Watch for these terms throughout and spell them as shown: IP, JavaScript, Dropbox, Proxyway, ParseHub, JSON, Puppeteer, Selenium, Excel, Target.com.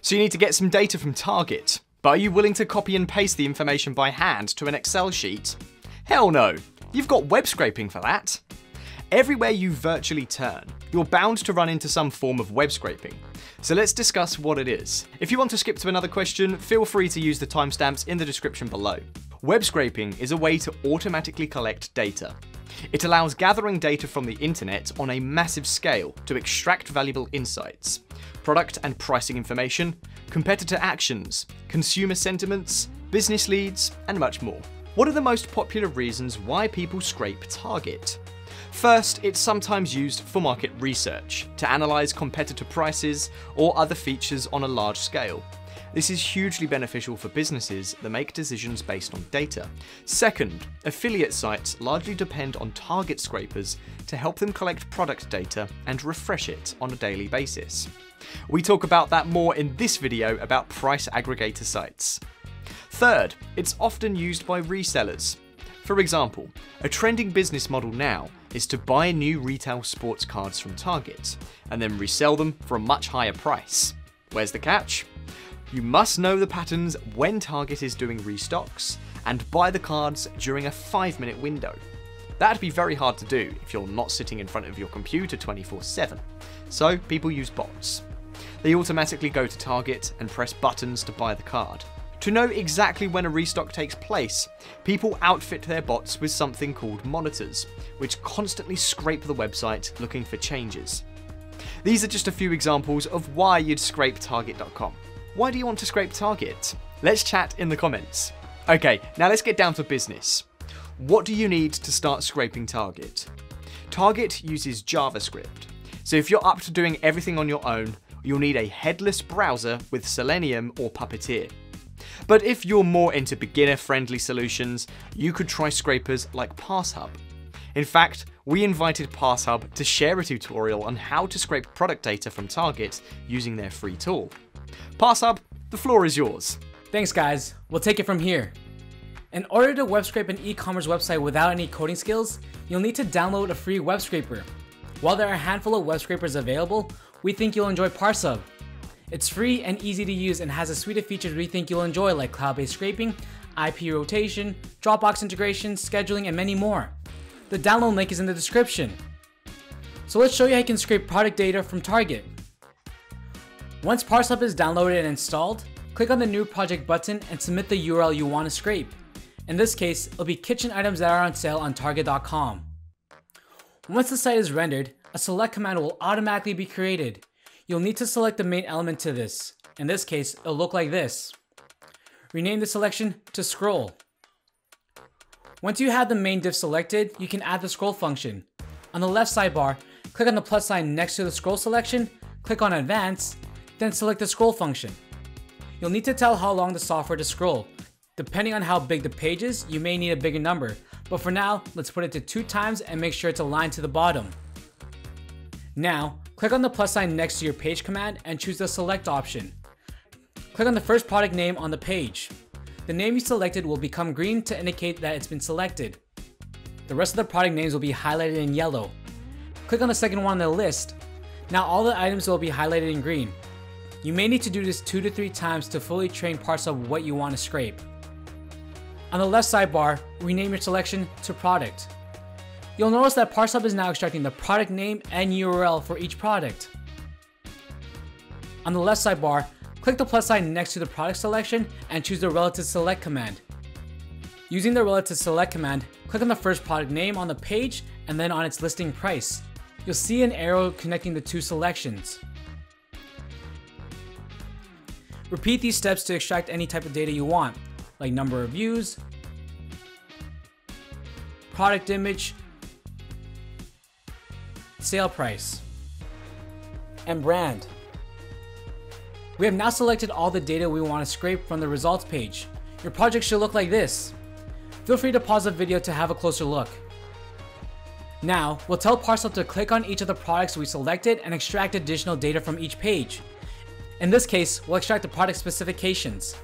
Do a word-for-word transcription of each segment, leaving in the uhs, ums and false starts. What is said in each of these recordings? So you need to get some data from Target. But are you willing to copy and paste the information by hand to an Excel sheet? Hell no. You've got web scraping for that. Everywhere you virtually turn, you're bound to run into some form of web scraping. So let's discuss what it is. If you want to skip to another question, feel free to use the timestamps in the description below. Web scraping is a way to automatically collect data. It allows gathering data from the internet on a massive scale to extract valuable insights, product and pricing information, competitor actions, consumer sentiments, business leads, and much more. What are the most popular reasons why people scrape Target? First, it's sometimes used for market research, to analyze competitor prices or other features on a large scale. This is hugely beneficial for businesses that make decisions based on data. Second, affiliate sites largely depend on Target scrapers to help them collect product data and refresh it on a daily basis. We talk about that more in this video about price aggregator sites. Third, it's often used by resellers. For example, a trending business model now is to buy new retail sports cards from Target and then resell them for a much higher price. Where's the catch? You must know the patterns when Target is doing restocks and buy the cards during a five minute window. That'd be very hard to do if you're not sitting in front of your computer twenty-four seven. So people use bots. They automatically go to Target and press buttons to buy the card. To know exactly when a restock takes place, people outfit their bots with something called monitors, which constantly scrape the website looking for changes. These are just a few examples of why you'd scrape Target dot com. Why do you want to scrape Target? Let's chat in the comments. Okay, now let's get down to business. What do you need to start scraping Target? Target uses JavaScript. So if you're up to doing everything on your own, you'll need a headless browser with Selenium or Puppeteer. But if you're more into beginner-friendly solutions, you could try scrapers like ParseHub. In fact, we invited ParseHub to share a tutorial on how to scrape product data from Target using their free tool. ParseHub, the floor is yours. Thanks guys, we'll take it from here. In order to web scrape an e-commerce website without any coding skills, you'll need to download a free web scraper. While there are a handful of web scrapers available, we think you'll enjoy ParseHub. It's free and easy to use and has a suite of features we think you'll enjoy like cloud-based scraping, I P rotation, Dropbox integration, scheduling, and many more. The download link is in the description. So let's show you how you can scrape product data from Target. Once ParseHub is downloaded and installed, click on the New Project button and submit the U R L you want to scrape. In this case, it'll be kitchen items that are on sale on Target dot com. Once the site is rendered, a select command will automatically be created. You'll need to select the main element to this. In this case, it'll look like this. Rename the selection to scroll. Once you have the main div selected, you can add the scroll function. On the left sidebar, click on the plus sign next to the scroll selection, click on Advance, then select the scroll function. You'll need to tell how long the software to scroll. Depending on how big the page is, you may need a bigger number, but for now, let's put it to two times and make sure it's aligned to the bottom. Now, click on the plus sign next to your page command and choose the select option. Click on the first product name on the page. The name you selected will become green to indicate that it's been selected. The rest of the product names will be highlighted in yellow. Click on the second one on the list. Now all the items will be highlighted in green. You may need to do this two to three times to fully train ParseHub what you want to scrape. On the left sidebar, rename your selection to product. You'll notice that ParseHub is now extracting the product name and U R L for each product. On the left sidebar, click the plus sign next to the product selection and choose the relative select command. Using the relative select command, click on the first product name on the page and then on its listing price. You'll see an arrow connecting the two selections. Repeat these steps to extract any type of data you want, like number of views, product image, sale price, and brand. We have now selected all the data we want to scrape from the results page. Your project should look like this. Feel free to pause the video to have a closer look. Now, we'll tell ParseHub to click on each of the products we selected and extract additional data from each page. In this case, we'll extract the product specifications.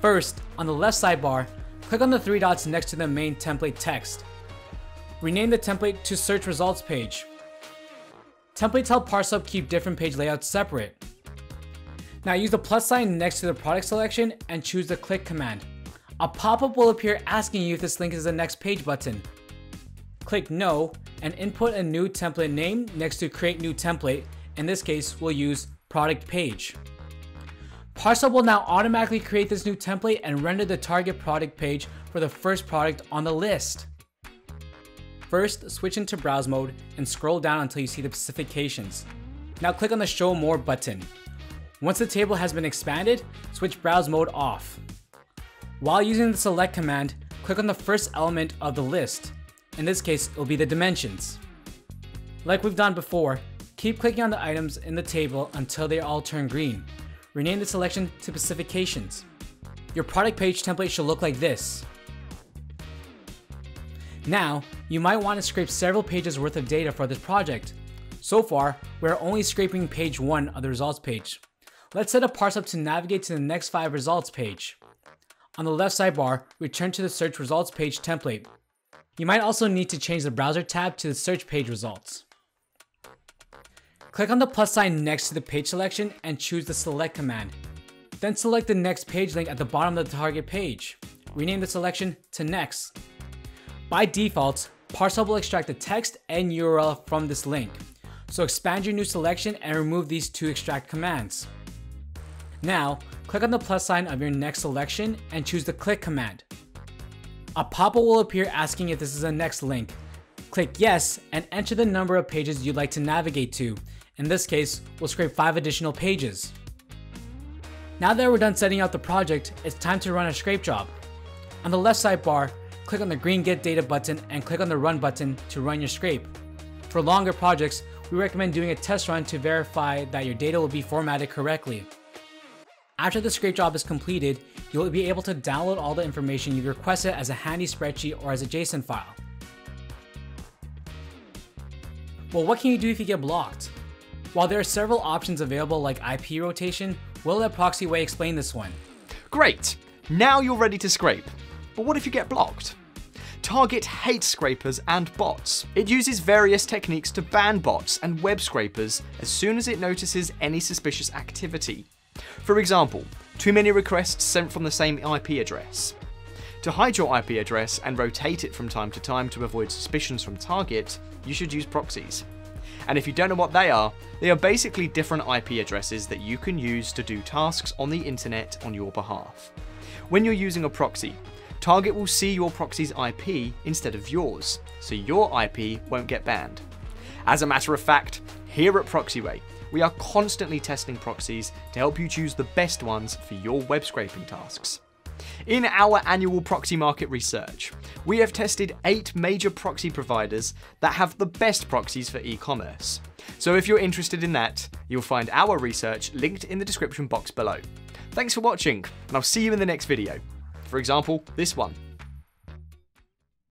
First, on the left sidebar, click on the three dots next to the main template text. Rename the template to Search Results page. Templates help ParseHub keep different page layouts separate. Now use the plus sign next to the product selection and choose the click command. A pop-up will appear asking you if this link is the next page button. Click no and input a new template name next to create new template. In this case, we'll use product page. ParseHub will now automatically create this new template and render the target product page for the first product on the list. First, switch into browse mode and scroll down until you see the specifications. Now click on the Show More button. Once the table has been expanded, switch browse mode off. While using the select command, click on the first element of the list. In this case, it'll be the dimensions. Like we've done before, keep clicking on the items in the table until they all turn green. Rename the selection to specifications. Your product page template should look like this. Now, you might want to scrape several pages worth of data for this project. So far, we're only scraping page one of the results page. Let's set a ParseHub to navigate to the next five results page. On the left sidebar, return to the search results page template. You might also need to change the browser tab to the search page results. Click on the plus sign next to the page selection and choose the select command. Then select the next page link at the bottom of the target page. Rename the selection to next. By default, ParseHub will extract the text and U R L from this link. So expand your new selection and remove these two extract commands. Now, click on the plus sign of your next selection and choose the click command. A pop-up will appear asking if this is the next link. Click yes and enter the number of pages you'd like to navigate to. In this case, we'll scrape five additional pages. Now that we're done setting out the project, it's time to run a scrape job. On the left sidebar, click on the green Get Data button and click on the Run button to run your scrape. For longer projects, we recommend doing a test run to verify that your data will be formatted correctly. After the scrape job is completed, you'll be able to download all the information you've requested as a handy spreadsheet or as a JSON file. Well, what can you do if you get blocked? While there are several options available like I P rotation, we'll let Proxyway explain this one. Great! Now you're ready to scrape. But what if you get blocked? Target hates scrapers and bots. It uses various techniques to ban bots and web scrapers as soon as it notices any suspicious activity. For example, too many requests sent from the same I P address. To hide your I P address and rotate it from time to time to avoid suspicions from Target, you should use proxies. And if you don't know what they are, they are basically different I P addresses that you can use to do tasks on the internet on your behalf. When you're using a proxy, Target will see your proxy's I P instead of yours, so your I P won't get banned. As a matter of fact, here at Proxyway, we are constantly testing proxies to help you choose the best ones for your web scraping tasks. In our annual proxy market research, we have tested eight major proxy providers that have the best proxies for e-commerce. So if you're interested in that, you'll find our research linked in the description box below. Thanks for watching, and I'll see you in the next video. For example, this one.